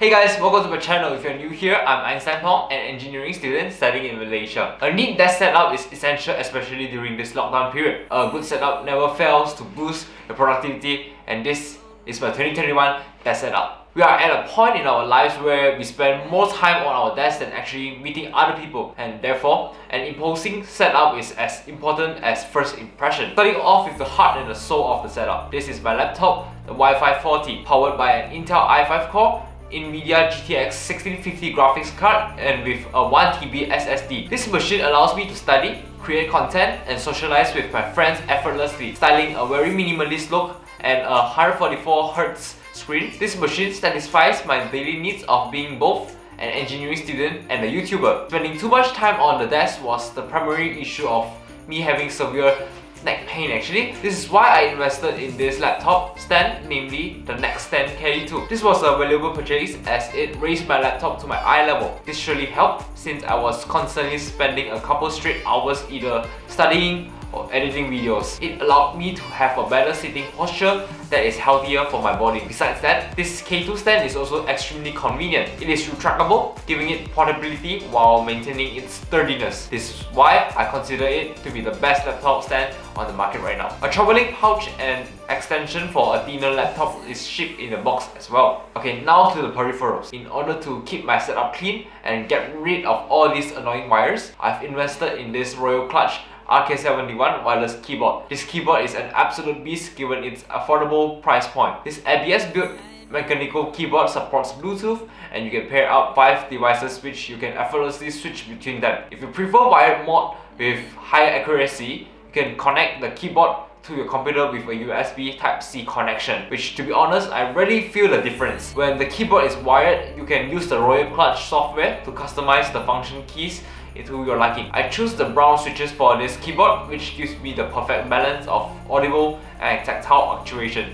Hey guys, welcome to my channel. If you're new here, I'm Einstein Pong, an engineering student studying in Malaysia. A neat desk setup is essential, especially during this lockdown period. A good setup never fails to boost your productivity, and this is my 2021 desk setup. We are at a point in our lives where we spend more time on our desk than actually meeting other people, and therefore, an imposing setup is as important as first impression. Starting off with the heart and the soul of the setup. This is my laptop, the Wi-Fi 40, powered by an Intel i5 Core, Nvidia GTX 1650 graphics card, and with a 1TB SSD. This machine allows me to study, create content, and socialize with my friends effortlessly. Styling a very minimalist look and a 144Hz screen, this machine satisfies my daily needs of being both an engineering student and a YouTuber. Spending too much time on the desk was the primary issue of me having severe neck pain actually. This is why I invested in this laptop stand, namely the NexStand K2. This was a valuable purchase as it raised my laptop to my eye level. This surely helped since I was constantly spending a couple straight hours either studying or editing videos. It allowed me to have a better sitting posture that is healthier for my body. Besides that, this K2 stand is also extremely convenient. It is retractable, giving it portability while maintaining its sturdiness. This is why I consider it to be the best laptop stand on the market right now. A traveling pouch and extension for a thinner laptop is shipped in the box as well. Okay, now to the peripherals. In order to keep my setup clean and get rid of all these annoying wires, I've invested in this Royal Kludge RK71 wireless keyboard. This keyboard is an absolute beast given its affordable price point. This ABS-built mechanical keyboard supports Bluetooth, and you can pair up 5 devices which you can effortlessly switch between them. If you prefer wired mode with higher accuracy, you can connect the keyboard to your computer with a USB Type-C connection, which to be honest, I really feel the difference. When the keyboard is wired, you can use the Royal Kludge software to customize the function keys to your liking. I choose the brown switches for this keyboard, which gives me the perfect balance of audible and tactile actuation.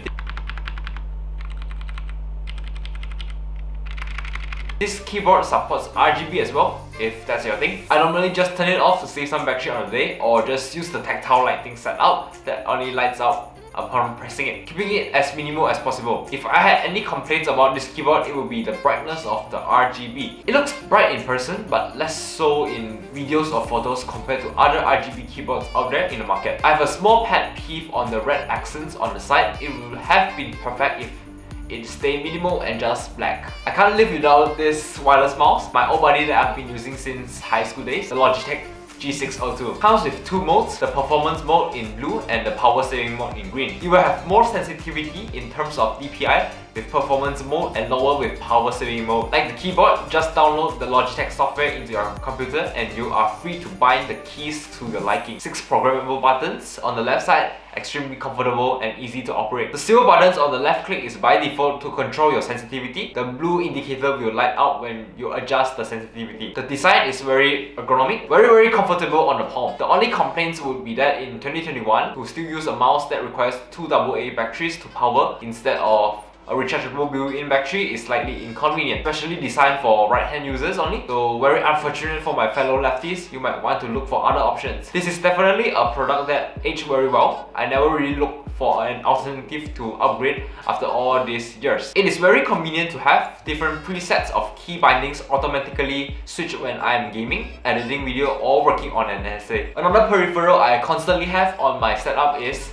This keyboard supports RGB as well, if that's your thing. I normally just turn it off to save some battery on the day, or just use the tactile lighting setup that only lights up upon pressing it, keeping it as minimal as possible. If I had any complaints about this keyboard, it would be the brightness of the RGB. It looks bright in person, but less so in videos or photos compared to other RGB keyboards out there in the market. I have a small pet peeve on the red accents on the side. It would have been perfect if it stayed minimal and just black. I can't live without this wireless mouse, my old buddy that I've been using since high school days, the Logitech G602. Comes with two modes, the performance mode in blue and the power saving mode in green. You will have more sensitivity in terms of DPI with performance mode and lower with power saving mode. Like the keyboard, just download the Logitech software into your computer and you are free to bind the keys to your liking. 6 programmable buttons on the left side, extremely comfortable and easy to operate. The silver buttons on the left click is by default to control your sensitivity. The blue indicator will light up when you adjust the sensitivity. The design is very ergonomic, very comfortable on the palm. The only complaints would be that in 2021, we still use a mouse that requires 2 AA batteries to power instead of a rechargeable built-in battery is slightly inconvenient, especially designed for right-hand users only. So very unfortunate for my fellow lefties, you might want to look for other options. This is definitely a product that aged very well. I never really looked for an alternative to upgrade after all these years. It is very convenient to have different presets of key bindings automatically switched when I am gaming, editing video, or working on an essay. Another peripheral I constantly have on my setup is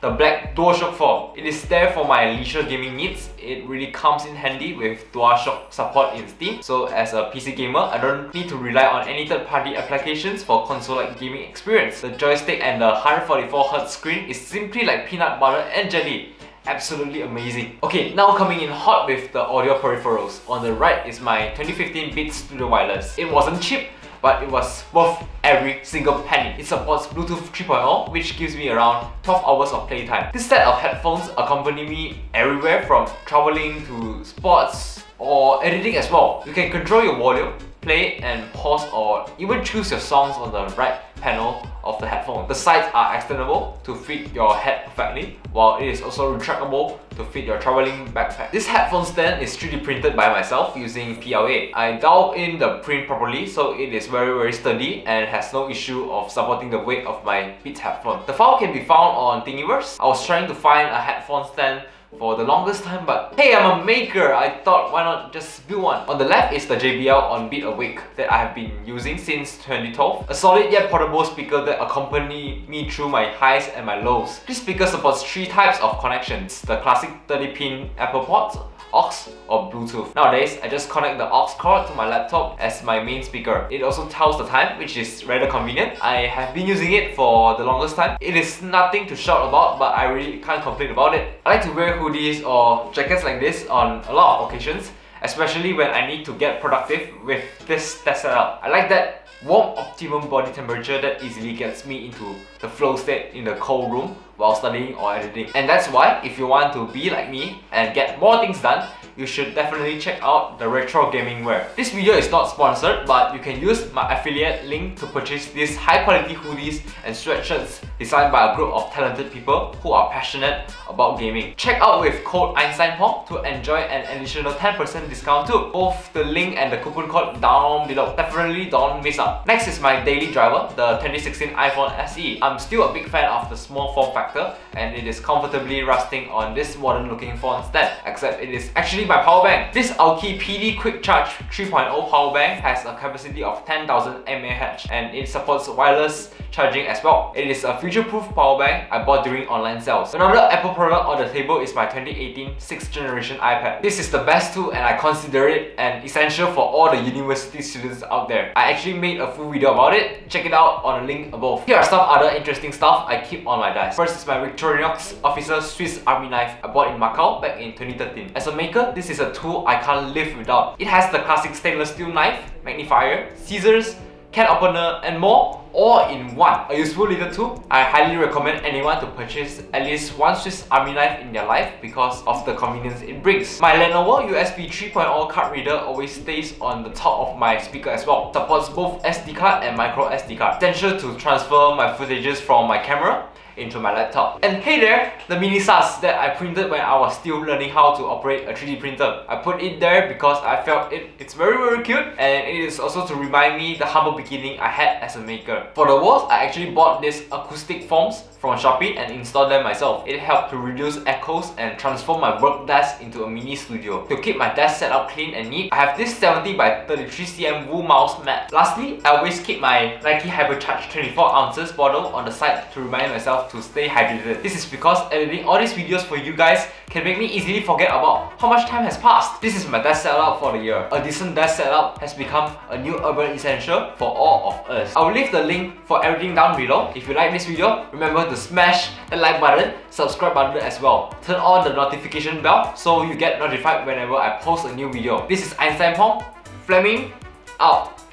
the black DualShock 4. It is there for my leisure gaming needs. It really comes in handy with DualShock support in Steam. So as a PC gamer, I don't need to rely on any third-party applications for console-like gaming experience. The joystick and the 144Hz screen is simply like peanut butter and jelly. Absolutely amazing. Okay, now coming in hot with the audio peripherals. On the right is my 2015 Beats Studio Wireless. It wasn't cheap, but it was worth every single penny. It supports Bluetooth 3.0, which gives me around 12 hours of playtime. This set of headphones accompany me everywhere from traveling to sports or editing as well. You can control your volume, play and pause, or even choose your songs on the right panel of the headphone. The sides are extendable to fit your head perfectly, while it is also retractable to fit your traveling backpack. This headphone stand is 3D printed by myself using PLA. I dialed in the print properly, so it is very sturdy and has no issue of supporting the weight of my Beats headphone. The file can be found on Thingiverse. I was trying to find a headphone stand for the longest time, but hey, I'm a maker, I thought why not just build one. On the left is the JBL On Beat aWake that I have been using since 2012. A solid yet portable speaker that accompanied me through my highs and my lows. This speaker supports three types of connections: the classic 30-pin Apple Pods, aux or Bluetooth. Nowadays, I just connect the aux cord to my laptop as my main speaker. It also tells the time, which is rather convenient. I have been using it for the longest time. It is nothing to shout about, but I really can't complain about it. I like to wear hoodies or jackets like this on a lot of occasions, especially when I need to get productive with this test setup. I like that warm optimum body temperature that easily gets me into the flow state in the cold room while studying or editing. And that's why if you want to be like me and get more things done, you should definitely check out the retro gaming wear. This video is not sponsored, but you can use my affiliate link to purchase these high quality hoodies and sweatshirts designed by a group of talented people who are passionate about gaming. Check out with code Einstein Pong to enjoy an additional 10% discount too. Both the link and the coupon code down below. Definitely don't miss out. Next is my daily driver, the 2016 iPhone SE. I'm still a big fan of the small form factor, and it is comfortably resting on this modern looking phone stand, except it is actually my power bank. This Aoki PD Quick Charge 3.0 power bank has a capacity of 10,000 mAh and it supports wireless charging as well. It is a future-proof power bank I bought during online sales. Another Apple product on the table is my 2018 6th generation iPad. This is the best tool and I consider it an essential for all the university students out there. I actually made a full video about it. Check it out on the link above. Here are some other interesting stuff I keep on my desk. First is my Victorinox Officer Swiss Army Knife I bought in Macau back in 2013. As a maker, this is a tool I can't live without. It has the classic stainless steel knife, magnifier, scissors, can opener and more, all in one. A useful little tool. I highly recommend anyone to purchase at least one Swiss Army knife in their life because of the convenience it brings. My Lenovo USB 3.0 card reader always stays on the top of my speaker as well. Supports both SD card and micro SD card. Essential to transfer my footages from my camera into my laptop. And hey there, the mini SAS that I printed when I was still learning how to operate a 3D printer. I put it there because I felt it's very cute, and it is also to remind me the humble beginning I had as a maker. For the walls, I actually bought these acoustic foams from Shopee and installed them myself. It helped to reduce echoes and transform my work desk into a mini studio. To keep my desk set up clean and neat, I have this 70x33cm wool mouse mat. Lastly, I always keep my Nike Hypercharge 24 ounces bottle on the side to remind myself to stay hydrated. This is because editing all these videos for you guys can make me easily forget about how much time has passed. This is my desk setup for the year. A decent desk setup has become a new urban essential for all of us. I will leave the link for everything down below. If you like this video, remember to smash the like button, subscribe button as well. Turn on the notification bell so you get notified whenever I post a new video. This is Einstein Pong, Fleming out.